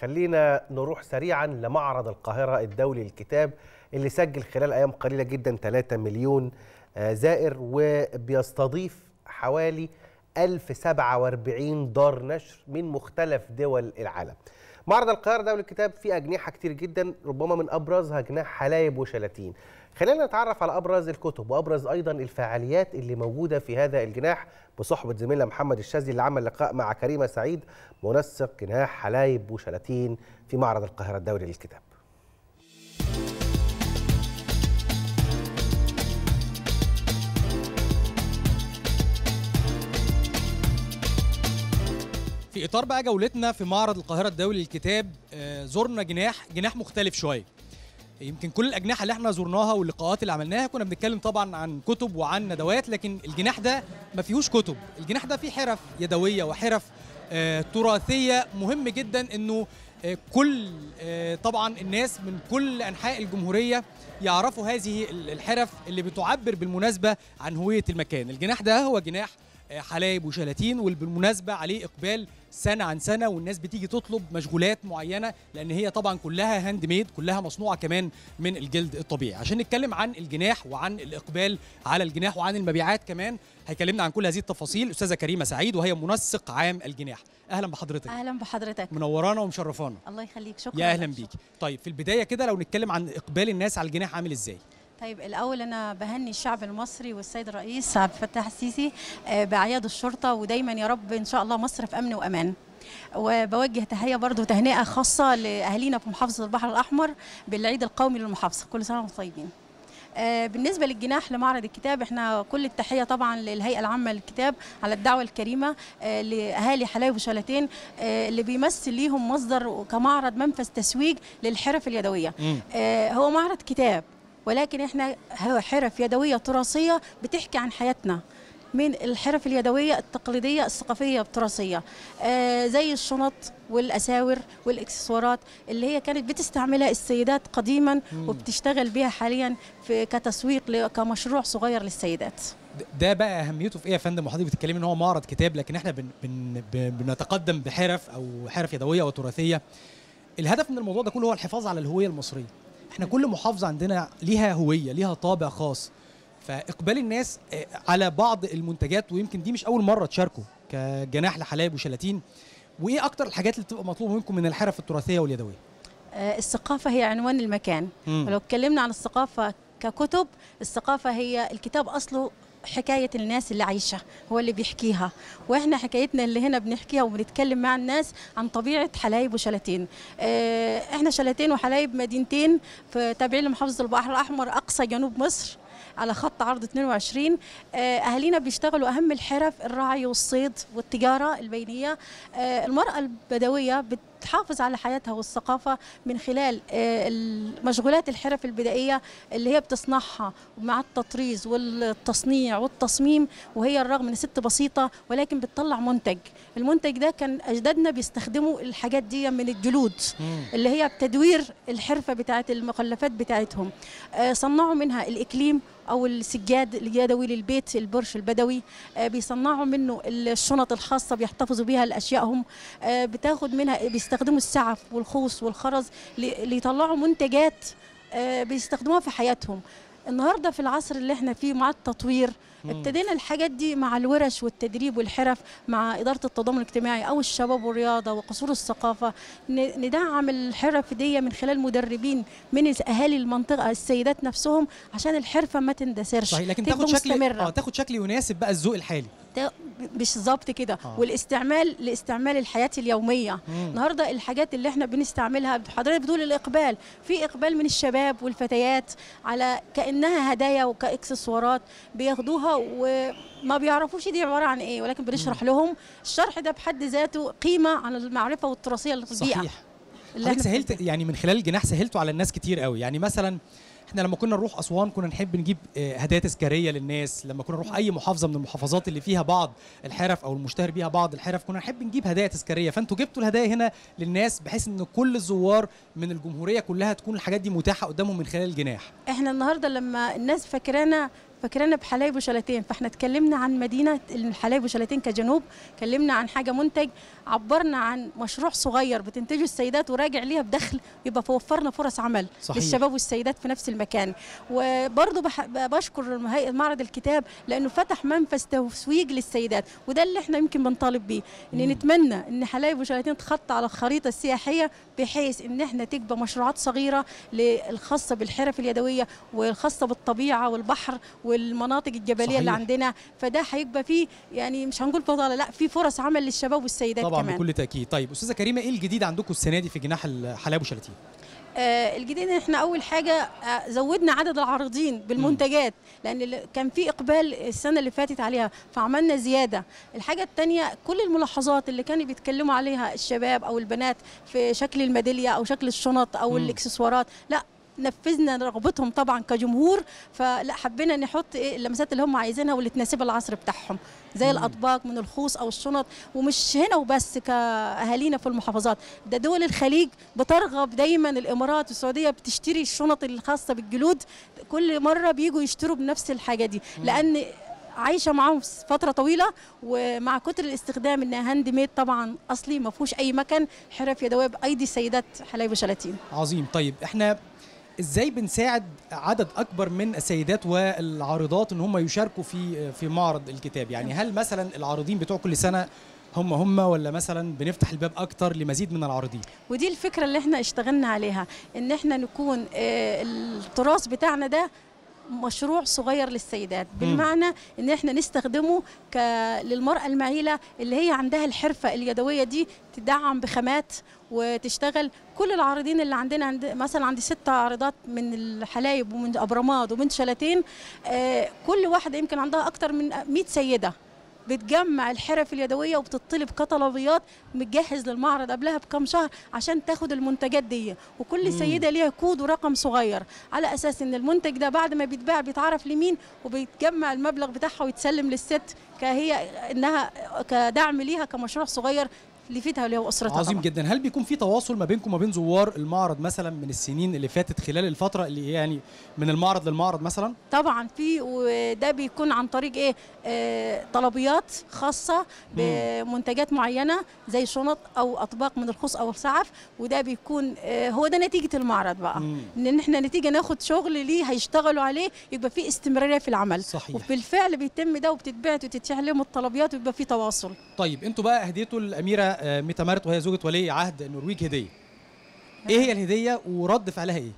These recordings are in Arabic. خلينا نروح سريعا لمعرض القاهرة الدولي للكتاب اللي سجل خلال أيام قليلة جدا 3 مليون زائر، وبيستضيف حوالي 1047 دار نشر من مختلف دول العالم. معرض القاهرة الدولي للكتاب فيه أجنحة كتير جدا، ربما من أبرزها جناح حلايب وشلاتين. خلينا نتعرف على أبرز الكتب وأبرز أيضا الفعاليات اللي موجودة في هذا الجناح بصحبة زميلنا محمد الشاذلي اللي عمل لقاء مع كريمة سعيد منسق جناح حلايب وشلاتين في معرض القاهرة الدولي للكتاب. في إطار بقى جولتنا في معرض القاهرة الدولي للكتاب، زرنا جناح مختلف شوية. يمكن كل الأجنحة اللي احنا زرناها واللقاءات اللي عملناها كنا بنتكلم طبعا عن كتب وعن ندوات، لكن الجناح ده ما فيهوش كتب. الجناح ده فيه حرف يدوية وحرف تراثية مهم جدا، انه كل طبعا الناس من كل أنحاء الجمهورية يعرفوا هذه الحرف اللي بتعبر بالمناسبة عن هوية المكان. الجناح ده هو جناح حلايب وشلاتين، وبالمناسبة عليه إقبال سنة عن سنة، والناس بتيجي تطلب مشغولات معينة لأن هي طبعا كلها هاند ميد، كلها مصنوعة كمان من الجلد الطبيعي. عشان نتكلم عن الجناح وعن الإقبال على الجناح وعن المبيعات كمان، هيكلمنا عن كل هذه التفاصيل الأستاذة كريمة سعيد وهي منسق عام الجناح. أهلا بحضرتك. أهلا بحضرتك، منورانا ومشرفانا. الله يخليك، شكرا. يا أهلا بيك. طيب في البداية كده لو نتكلم عن إقبال الناس على الجناح عامل إزاي؟ طيب الأول أنا بهني الشعب المصري والسيد الرئيس عبد الفتاح السيسي بأعياد الشرطة، ودايما يا رب إن شاء الله مصر في أمن وأمان. وبوجه تحية برضو تهنئة خاصة لأهالينا في محافظة البحر الأحمر بالعيد القومي للمحافظة، كل سنة وانتم طيبين. بالنسبة للجناح لمعرض الكتاب، احنا كل التحية طبعا للهيئة العامة للكتاب على الدعوة الكريمة لأهالي حلايب وشلاتين اللي بيمثل ليهم مصدر كمعرض منفذ تسويق للحرف اليدوية. هو معرض كتاب، ولكن احنا حرف يدويه تراثيه بتحكي عن حياتنا، من الحرف اليدويه التقليديه الثقافيه التراثيه، زي الشنط والاساور والاكسسوارات اللي هي كانت بتستعملها السيدات قديما وبتشتغل بيها حاليا في كتسويق كمشروع صغير للسيدات. ده بقى اهميته في ايه يا فندم؟ وحضرتك بتتكلمي ان هو معرض كتاب، لكن احنا بنتقدم بحرف او حرف يدويه وتراثيه. الهدف من الموضوع ده كله هو الحفاظ على الهويه المصريه. احنا كل محافظة عندنا ليها هوية، ليها طابع خاص، فإقبال الناس على بعض المنتجات، ويمكن دي مش أول مرة تشاركوا كجناح لحلايب وشلاتين. وإيه أكتر الحاجات اللي بتبقى مطلوبة منكم من الحرف التراثية واليدوية؟ الثقافة هي عنوان المكان. ولو اتكلمنا عن الثقافة ككتب، الثقافة هي الكتاب أصله حكاية الناس اللي عايشة، هو اللي بيحكيها، واحنا حكايتنا اللي هنا بنحكيها وبنتكلم مع الناس عن طبيعة حلايب وشلاتين. احنا شلاتين وحلايب مدينتين تابعين لمحافظة البحر الأحمر، أقصى جنوب مصر على خط عرض 22. أهالينا بيشتغلوا أهم الحرف الراعي والصيد والتجارة البينية. المرأة البدوية بتحافظ على حياتها والثقافة من خلال مشغولات الحرف البدائية اللي هي بتصنعها مع التطريز والتصنيع والتصميم، وهي الرغم ان ست بسيطة ولكن بتطلع منتج. المنتج ده كان أجدادنا بيستخدموا الحاجات دي من الجلود اللي هي بتدوير الحرفة بتاعت المخلفات بتاعتهم. صنعوا منها الإكليم أو السجاد اليدوي للبيت، البرش البدوي بيصنعوا منه الشنط الخاصة بيحتفظوا بيها لأشيائهم. بتاخد منها بيستخدموا السعف والخوص والخرز ليطلعوا منتجات بيستخدموها في حياتهم. النهارده في العصر اللي احنا فيه مع التطوير، ابتدينا الحاجات دي مع الورش والتدريب والحرف مع إدارة التضامن الاجتماعي أو الشباب والرياضة وقصور الثقافة، ندعم الحرف دي من خلال مدربين من أهالي المنطقة السيدات نفسهم عشان الحرفة ما تندثرش. صحيح، لكن تاخد شكل يناسب بقى الذوق الحالي بالظبط كده. والاستعمال لاستعمال الحياة اليومية. النهارده الحاجات اللي احنا بنستعملها، حضرتك بتقول الإقبال، في إقبال من الشباب والفتيات على كأنها هدايا وكإكسسوارات بياخدوها وما بيعرفوش دي عبارة عن ايه، ولكن بنشرح لهم. الشرح ده بحد ذاته قيمة عن المعرفة والتراثية اللي في البيئة. صحيح. حضرتك سهلت يعني من خلال الجناح سهلتوا على الناس كتير قوي. يعني مثلا احنا لما كنا نروح أسوان كنا نحب نجيب هدايا تذكارية للناس، لما كنا نروح أي محافظة من المحافظات اللي فيها بعض الحرف أو المشتهر بيها بعض الحرف كنا نحب نجيب هدايا تذكارية. فأنتوا جبتوا الهدايا هنا للناس بحيث إن كل الزوار من الجمهورية كلها تكون الحاجات دي متاحة قدامهم من خلال الجناح. احنا النهاردة لما الناس فاكرانا فاكرانا بحلايب وشلاتين، فاحنا اتكلمنا عن مدينه حلايب وشلاتين كجنوب، اتكلمنا عن حاجه منتج، عبرنا عن مشروع صغير بتنتجه السيدات وراجع ليها بدخل، يبقى فوفرنا فرص عمل صحيح. للشباب والسيدات في نفس المكان. وبرضه بشكر معرض الكتاب لانه فتح منفذ تسويق للسيدات، وده اللي احنا يمكن بنطالب بيه، ان نتمنى ان حلايب وشلاتين تتخطى على الخريطه السياحيه بحيث ان احنا تبقى مشروعات صغيره الخاصه بالحرف اليدويه والخاصه بالطبيعه والبحر والمناطق الجبليه صحيح. اللي عندنا، فده هيبقى فيه يعني مش هنقول بطاله، لا في فرص عمل للشباب والسيدات طبعا كمان. بكل تاكيد. طيب استاذه كريمه، ايه الجديد عندكم السنه دي في جناح حلايب وشلاتين؟ الجديد ان احنا اول حاجه زودنا عدد العارضين بالمنتجات، لان كان في اقبال السنه اللي فاتت عليها فعملنا زياده. الحاجه الثانيه كل الملاحظات اللي كانوا بيتكلموا عليها الشباب او البنات في شكل الميداليه او شكل الشنط او الاكسسوارات، لا نفذنا رغبتهم طبعا كجمهور، فلا حبينا نحط اللمسات اللي هم عايزينها واللي تناسب العصر بتاعهم زي الاطباق من الخوص او الشنط. ومش هنا وبس، كاهالينا في المحافظات، ده دول الخليج بترغب دايما، الامارات والسعوديه بتشتري الشنط الخاصه بالجلود، كل مره بيجوا يشتروا بنفس الحاجه دي لان عايشه معاهم فتره طويله ومع كتر الاستخدام، انها هاند ميد طبعا اصلي ما فيهوش اي مكان، حرف يدويه بايدي سيدات حلايب وشلاتين. عظيم. طيب احنا ازاي بنساعد عدد اكبر من السيدات والعارضات ان هم يشاركوا في معرض الكتاب؟ يعني هل مثلا العارضين بتوع كل سنه هم ولا مثلا بنفتح الباب اكتر لمزيد من العارضين؟ ودي الفكره اللي احنا اشتغلنا عليها، ان احنا نكون التراث بتاعنا ده مشروع صغير للسيدات، بالمعنى ان احنا نستخدمه للمرأة المعيلة اللي هي عندها الحرفة اليدوية دي، تدعم بخامات وتشتغل. كل العارضين اللي عندنا مثلا عندي 6 عارضات من الحلايب ومن ابرماد ومن شلاتين، كل واحدة يمكن عندها اكتر من 100 سيدة بتجمع الحرف اليدويه وبتطلب كتالوجيات متجهز للمعرض قبلها بكام شهر عشان تاخد المنتجات دي، وكل سيده ليها كود ورقم صغير، على اساس ان المنتج ده بعد ما بيتباع بيتعرف لمين، وبيتجمع المبلغ بتاعها ويتسلم للست كهي انها كدعم ليها كمشروع صغير لفيتها وليها واسرتها. عظيم طبعا. جدا. هل بيكون في تواصل ما بينكم ما بين زوار المعرض مثلا من السنين اللي فاتت خلال الفتره اللي يعني من المعرض للمعرض مثلا؟ طبعا في، وده بيكون عن طريق ايه؟ طلبيات خاصه بمنتجات معينه زي شنط او اطباق من الخوص او السعف، وده بيكون هو ده نتيجه المعرض بقى، ان احنا نتيجه ناخد شغل ليه هيشتغلوا عليه، يبقى في استمراريه في العمل صحيح. وبالفعل بيتم ده، وبتتباع وتتشحن لهم الطلبيات ويبقى في تواصل. طيب انتوا بقى اهديتوا الاميره ميتا مارت وهي زوجة ولي عهد النرويج هدية، ايه هي الهدية ورد فعلها ايه؟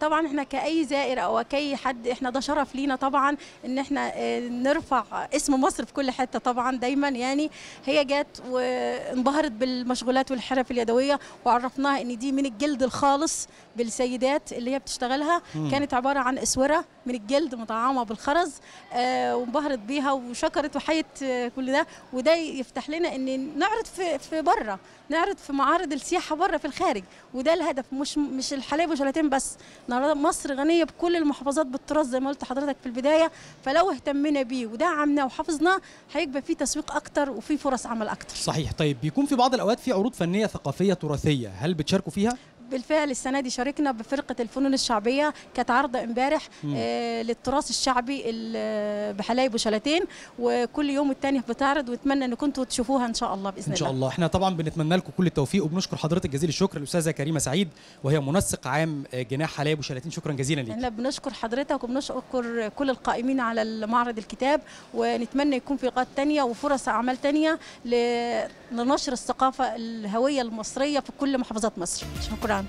طبعا احنا كأي زائر او كأي حد، احنا ده شرف لينا طبعا ان احنا نرفع اسم مصر في كل حته طبعا دايما. يعني هي جت وانبهرت بالمشغولات والحرف اليدويه، وعرفناها ان دي من الجلد الخالص بالسيدات اللي هي بتشتغلها، كانت عباره عن اسوره من الجلد مطعمه بالخرز، وانبهرت بيها وشكرت وحيت كل ده. وده يفتح لنا ان نعرض في بره، نعرض في معارض السياحه بره في الخارج، وده الهدف، مش الحلايب وشلاتين بس، مصر غنية بكل المحافظات بالتراث زي ما قلت حضرتك في البداية، فلو اهتمنا بيه ودعمناه وحفظناه هيبقى فيه تسويق أكتر وفيه فرص عمل أكتر. صحيح. طيب بيكون في بعض الأوقات في عروض فنية ثقافية تراثية، هل بتشاركوا فيها؟ بالفعل السنه دي شاركنا بفرقه الفنون الشعبيه، كانت عارضه امبارح للتراث الشعبي بحلايب وشلاتين، وكل يوم والتاني بتعرض، واتمنى ان كنتوا تشوفوها ان شاء الله باذن الله. ان شاء الله. احنا طبعا بنتمنى لكم كل التوفيق، وبنشكر حضرتك جزيل الشكر الاستاذه كريمه سعيد وهي منسق عام جناح حلايب وشلاتين، شكرا جزيلا ليك. احنا بنشكر حضرتك وبنشكر كل القائمين على معرض الكتاب، ونتمنى يكون في لقاءات ثانيه وفرص اعمال ثانيه لنشر الثقافه الهويه المصريه في كل محافظات مصر. شكرا.